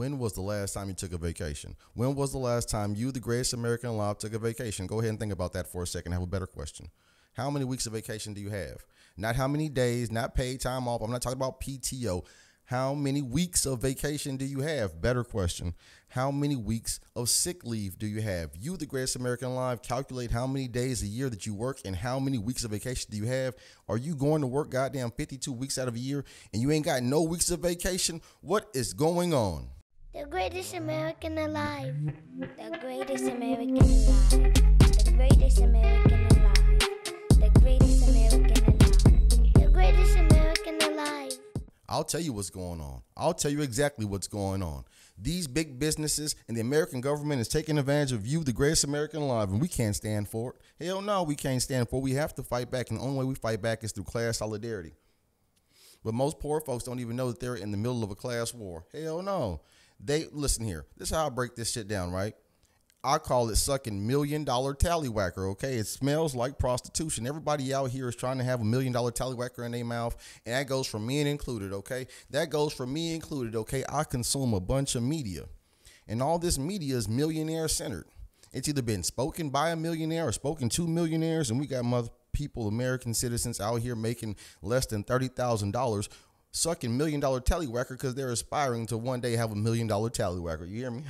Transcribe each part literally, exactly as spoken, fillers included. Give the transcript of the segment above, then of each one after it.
When was the last time you took a vacation? When was the last time you, the greatest American alive, took a vacation? Go ahead and think about that for a second. I have a better question. How many weeks of vacation do you have? Not how many days, not paid time off. I'm not talking about P T O. How many weeks of vacation do you have? Better question. How many weeks of sick leave do you have? You, the greatest American alive, calculate how many days a year that you work and how many weeks of vacation do you have? Are you going to work goddamn fifty-two weeks out of a year and you ain't got no weeks of vacation? What is going on? The greatest American alive. The greatest American alive. The greatest American alive. The greatest American alive. The greatest American alive. I'll tell you what's going on. I'll tell you exactly what's going on. These big businesses and the American government is taking advantage of you, the greatest American alive, and we can't stand for it. Hell no, we can't stand for it. We have to fight back, and the only way we fight back is through class solidarity. But most poor folks don't even know that they're in the middle of a class war. Hell no. They, listen here, this is how I break this shit down, right? I call it sucking million dollar tallywhacker, okay? It smells like prostitution. Everybody out here is trying to have a million dollar tallywhacker in their mouth, and that goes for men included, okay? That goes for me included, okay? I consume a bunch of media, and all this media is millionaire-centered. It's either been spoken by a millionaire or spoken to millionaires, and we got mother people, American citizens out here making less than thirty thousand dollars sucking million dollar tallywhacker because they're aspiring to one day have a million dollar tallywhacker. You hear me?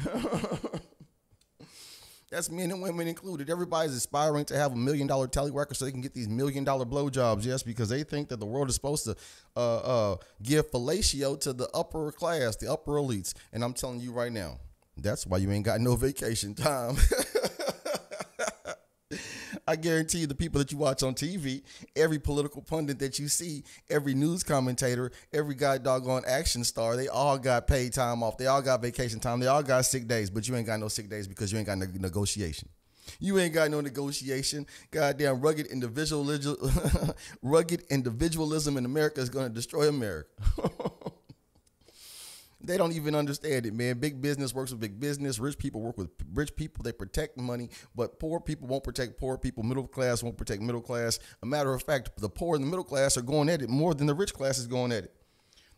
That's men and women included. Everybody's aspiring to have a million dollar tallywhacker so they can get these million dollar blowjobs, yes, because they think that the world is supposed to uh, uh, give fellatio to the upper class, the upper elites. And I'm telling you right now, that's why you ain't got no vacation time. I guarantee you the people that you watch on T V, every political pundit that you see, every news commentator, every guy doggone action star, they all got paid time off. They all got vacation time. They all got sick days, but you ain't got no sick days because you ain't got no negotiation. You ain't got no negotiation. Goddamn rugged individualism, rugged individualism in America is going to destroy America. They don't even understand it, man. Big business works with big business. Rich people work with rich people. They protect money, but poor people won't protect poor people. Middle class won't protect middle class. A matter of fact, the poor and the middle class are going at it more than the rich class is going at it.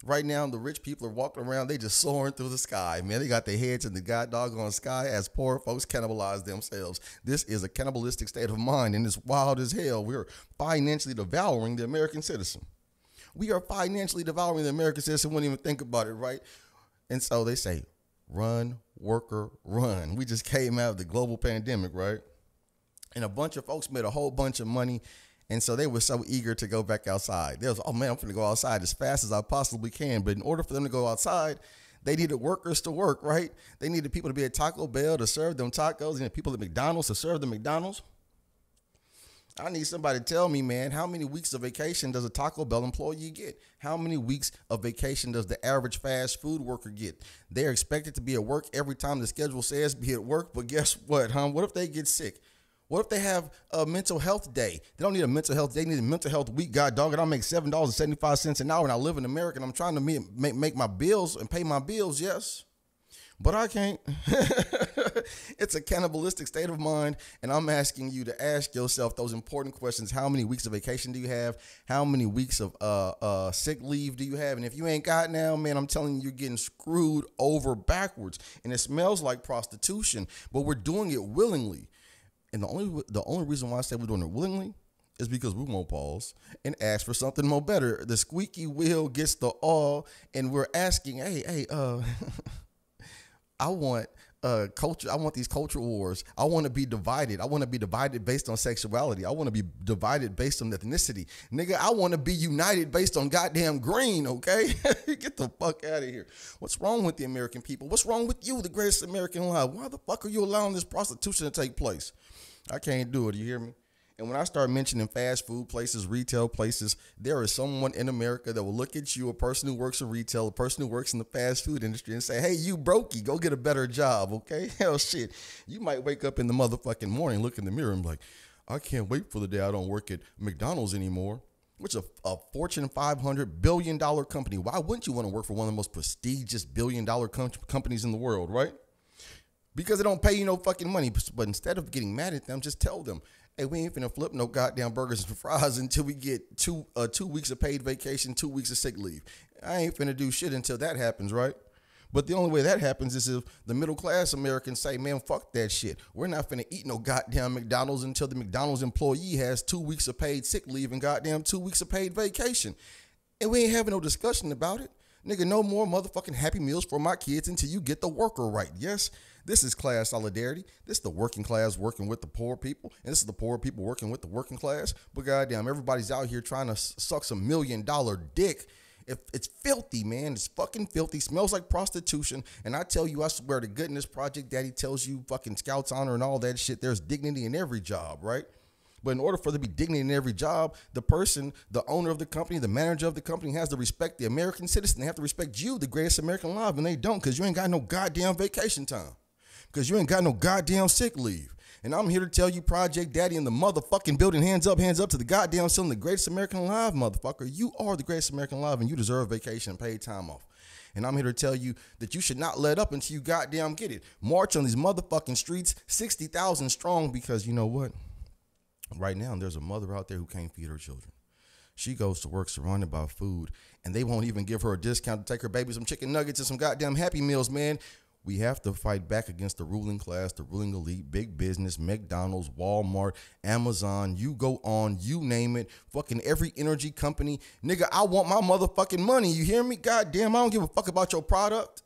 Right now, the rich people are walking around. They just soaring through the sky, man. They got their heads in the god doggone sky as poor folks cannibalize themselves. This is a cannibalistic state of mind, and it's wild as hell. We're financially devouring the American citizen. We are financially devouring the American citizen. Wouldn't even think about it, right? And so they say, run, worker, run. We just came out of the global pandemic, right? And a bunch of folks made a whole bunch of money. And so they were so eager to go back outside. They was, oh, man, I'm going to go outside as fast as I possibly can. But in order for them to go outside, they needed workers to work, right? They needed people to be at Taco Bell to serve them tacos. And people at McDonald's to serve them McDonald's. I need somebody to tell me, man, how many weeks of vacation does a Taco Bell employee get? How many weeks of vacation does the average fast food worker get? They're expected to be at work every time the schedule says be at work, but guess what, huh? What if they get sick? What if they have a mental health day? They don't need a mental health day. They need a mental health week. God dog it, I make seven dollars and seventy-five cents an hour, and I live in America, and I'm trying to make, make my bills and pay my bills, yes? But I can't. It's a cannibalistic state of mind. And I'm asking you to ask yourself those important questions. How many weeks of vacation do you have? How many weeks of uh, uh, sick leave do you have? And if you ain't got now, man, I'm telling you, you're getting screwed over backwards. And it smells like prostitution, but we're doing it willingly. And the only, the only reason why I say we're doing it willingly is because we won't pause and ask for something more better. The squeaky wheel gets the all, and we're asking, hey, hey, uh... I want uh, culture. I want these culture wars. I want to be divided. I want to be divided based on sexuality. I want to be divided based on ethnicity. Nigga, I want to be united based on goddamn green, okay? Get the fuck out of here. What's wrong with the American people? What's wrong with you, the greatest American alive? Why the fuck are you allowing this prostitution to take place? I can't do it. You hear me? And when I start mentioning fast food places, retail places, there is someone in America that will look at you, a person who works in retail, a person who works in the fast food industry, and say, hey, you brokey, go get a better job, okay? Hell, shit. You might wake up in the motherfucking morning, look in the mirror, and be like, I can't wait for the day I don't work at McDonald's anymore, which is a, a Fortune five hundred billion dollar company. Why wouldn't you want to work for one of the most prestigious billion dollar com companies in the world, right? Because they don't pay you no fucking money. But instead of getting mad at them, just tell them, hey, we ain't finna flip no goddamn burgers and fries until we get two uh, two weeks of paid vacation, two weeks of sick leave. I ain't finna do shit until that happens, right? But the only way that happens is if the middle class Americans say, man, fuck that shit. We're not finna eat no goddamn McDonald's until the McDonald's employee has two weeks of paid sick leave and goddamn two weeks of paid vacation. And we ain't having no discussion about it. Nigga, no more motherfucking Happy Meals for my kids until you get the worker right. Yes, this is class solidarity. This is the working class working with the poor people. And this is the poor people working with the working class. But goddamn, everybody's out here trying to suck some million dollar dick. If it's filthy, man. It's fucking filthy. Smells like prostitution. And I tell you, I swear to goodness, Project Daddy tells you fucking Scout's Honor and all that shit. There's dignity in every job, right? But in order for there to be dignity in every job, the person, the owner of the company, the manager of the company has to respect the American citizen. They have to respect you, the greatest American life, and they don't because you ain't got no goddamn vacation time, because you ain't got no goddamn sick leave. And I'm here to tell you, Project Daddy in the motherfucking building, hands up, hands up to the goddamn ceiling, the greatest American life, motherfucker. You are the greatest American life, and you deserve vacation and paid time off. And I'm here to tell you that you should not let up until you goddamn get it. March on these motherfucking streets, sixty thousand strong, because you know what? Right now, there's a mother out there who can't feed her children. She goes to work surrounded by food, and they won't even give her a discount to take her baby some chicken nuggets and some goddamn Happy Meals, man. We have to fight back against the ruling class, the ruling elite, big business, McDonald's, Walmart, Amazon, you go on, you name it, fucking every energy company. Nigga, I want my motherfucking money, you hear me? Goddamn, I don't give a fuck about your product.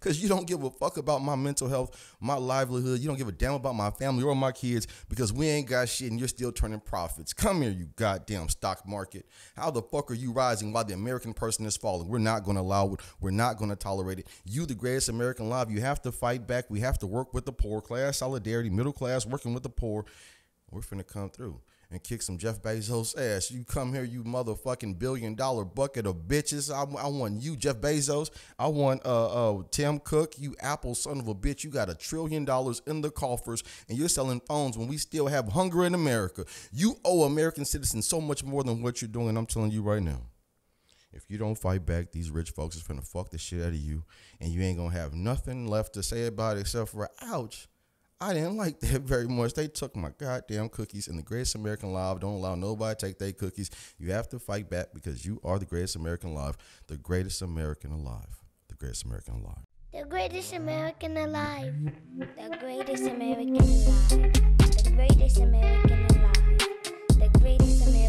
Because you don't give a fuck about my mental health, my livelihood. You don't give a damn about my family or my kids because we ain't got shit and you're still turning profits. Come here, you goddamn stock market. How the fuck are you rising while the American person is falling? We're not going to allow it. We're not going to tolerate it. You, the greatest American life, you have to fight back. We have to work with the poor. Class solidarity, middle class, working with the poor. We're finna come through and kick some Jeff Bezos ass. You come here, you motherfucking billion dollar bucket of bitches. I, I want you, Jeff Bezos. I want uh, uh, Tim Cook, you Apple son of a bitch. You got a trillion dollars in the coffers and you're selling phones when we still have hunger in America. You owe American citizens so much more than what you're doing. I'm telling you right now, if you don't fight back, these rich folks is finna fuck the shit out of you and you ain't gonna have nothing left to say about it except for, ouch, I didn't like that very much. They took my goddamn cookies, and the greatest American life don't allow nobody to take their cookies. You have to fight back because you are the greatest American life, the greatest American alive, the greatest American alive. The greatest American alive, the greatest American alive, the greatest American alive, the greatest American alive.